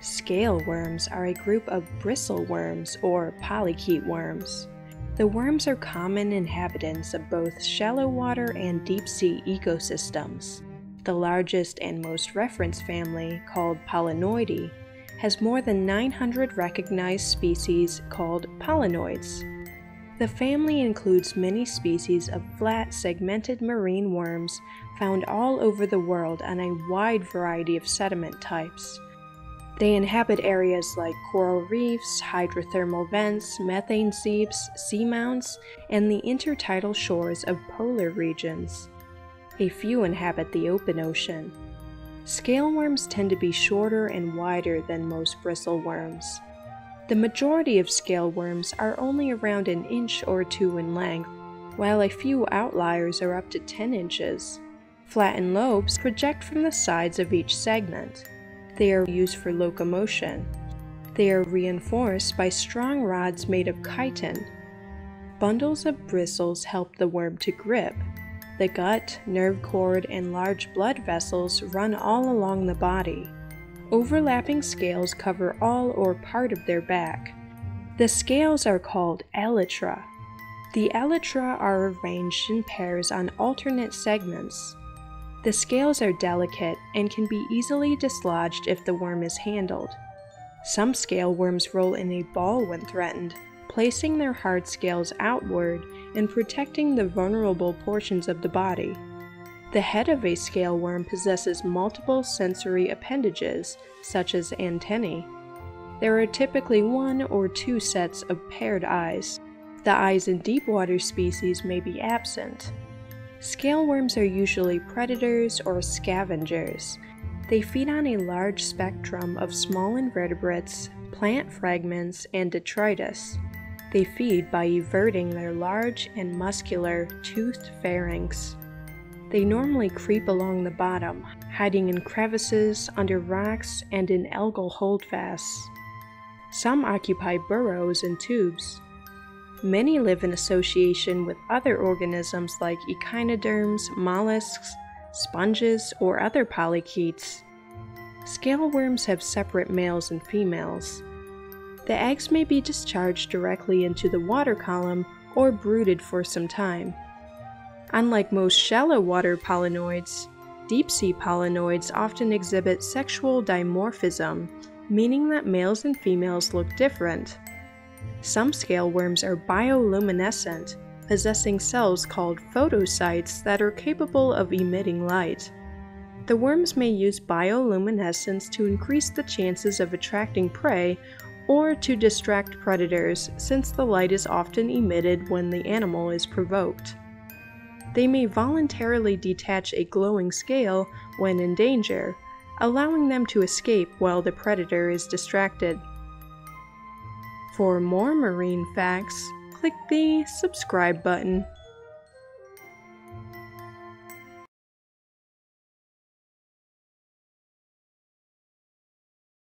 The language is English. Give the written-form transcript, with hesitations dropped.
Scale worms are a group of bristle worms or polychaete worms. The worms are common inhabitants of both shallow water and deep-sea ecosystems. The largest and most referenced family, called Polynoidae, has more than 900 recognized species called polynoids. The family includes many species of flat, segmented marine worms found all over the world on a wide variety of sediment types. They inhabit areas like coral reefs, hydrothermal vents, methane seeps, seamounts, and the intertidal shores of polar regions. A few inhabit the open ocean. Scale worms tend to be shorter and wider than most bristle worms. The majority of scale worms are only around an inch or two in length, while a few outliers are up to 10 inches. Flattened lobes project from the sides of each segment. They are used for locomotion. They are reinforced by strong rods made of chitin. Bundles of bristles help the worm to grip. The gut, nerve cord, and large blood vessels run all along the body. Overlapping scales cover all or part of their back. The scales are called elytra. The elytra are arranged in pairs on alternate segments. The scales are delicate and can be easily dislodged if the worm is handled. Some scale worms roll in a ball when threatened, placing their hard scales outward and protecting the vulnerable portions of the body. The head of a scale worm possesses multiple sensory appendages, such as antennae. There are typically one or two sets of paired eyes. The eyes in deepwater species may be absent. Scale worms are usually predators or scavengers. They feed on a large spectrum of small invertebrates, plant fragments, and detritus. They feed by everting their large and muscular toothed pharynx. They normally creep along the bottom, hiding in crevices, under rocks, and in algal holdfasts. Some occupy burrows and tubes. Many live in association with other organisms like echinoderms, mollusks, sponges, or other polychaetes. Scale worms have separate males and females. The eggs may be discharged directly into the water column or brooded for some time. Unlike most shallow water polynoids, deep-sea polynoids often exhibit sexual dimorphism, meaning that males and females look different. Some scale worms are bioluminescent, possessing cells called photocytes that are capable of emitting light. The worms may use bioluminescence to increase the chances of attracting prey or to distract predators, since the light is often emitted when the animal is provoked. They may voluntarily detach a glowing scale when in danger, allowing them to escape while the predator is distracted. For more marine facts, click the subscribe button.